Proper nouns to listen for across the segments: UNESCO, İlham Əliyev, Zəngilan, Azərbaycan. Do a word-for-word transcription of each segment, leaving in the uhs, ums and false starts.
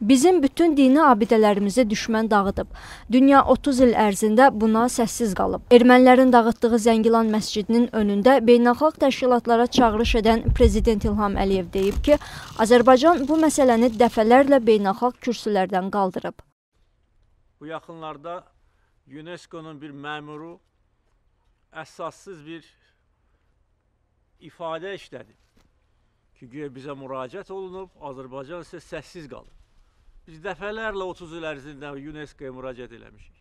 bizim bütün dini abidələrimizə düşmən dağıdıb. Dünya otuz il ərzində buna səssiz qalıb. Ermənilərin dağıtdığı Zəngilan məscidinin önündə beynəlxalq təşkilatlara çağırış edən Prezident İlham Əliyev deyib ki, Azərbaycan bu məsələni dəfələrlə beynəlxalq kürsülərdən qaldırıb. Bu yaxınlarda UNESCO'nun bir memuru esassız bir ifade işledi. Ki güya bize müracaat olunub, Azerbaycan ise sessiz kalır. Biz defelerle otuz il ərzində UNESCO'ya müracaat eləmişik.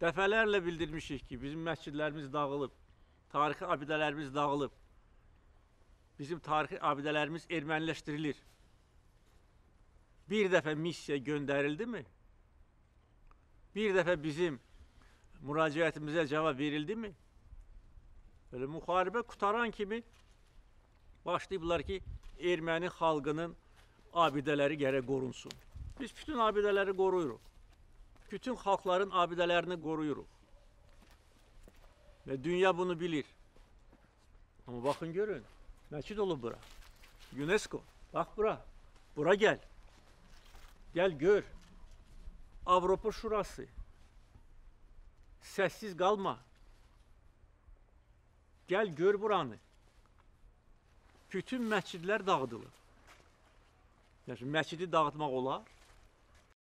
Defelerle bildirmişik ki, bizim məscidlərimiz dağılıb, tarixi abidələrimiz dağılıb, bizim tarixi abidələrimiz erməniləşdirilir. Bir dəfə missiya gönderildi mi? Bir dəfə bizim müraciətimizə cavab verildi mi? Böyle müharibə qutaran kimi başlayıblar ki, erməni xalqının abidələri gərək qorunsun. Biz bütün abidələri qoruyuruq. Bütün xalqların abidələrini qoruyuruq. Və dünya bunu bilir. Ama bakın görün, məkid olub bura. UNESCO, bax bura, bura gəl. Gəl gör. Avropa Şurası, sessiz kalma, gel gör buranı, bütün məscidlər dağıdılır. Məscidi dağıtmaq olar,